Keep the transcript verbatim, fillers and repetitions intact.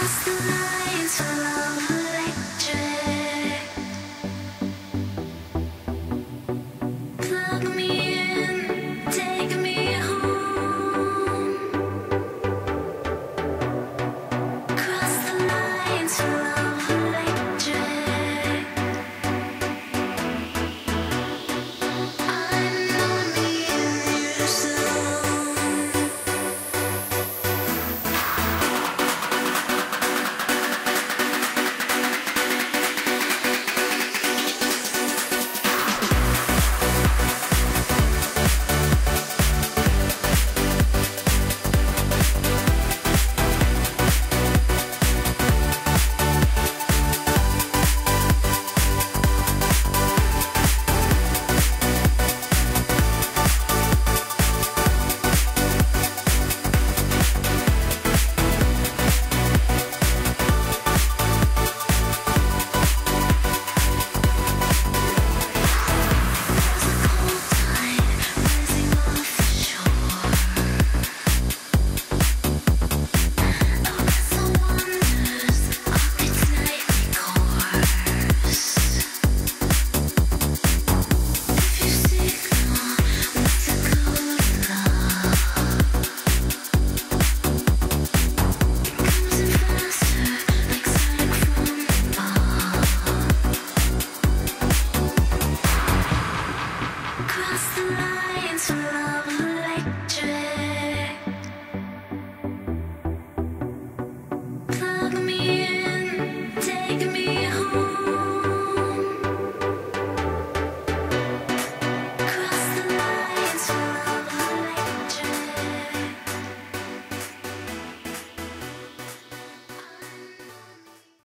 Cross the lines for love.